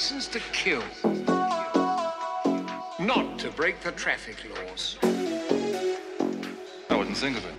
license to kill, not to break the traffic laws. I wouldn't think of it.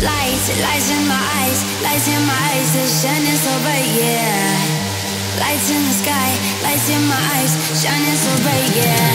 Lights in my eyes, lights in my eyes, the shining so bright, yeah. Lights in the sky, lights in my eyes, shining so bright, yeah.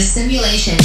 Simulation.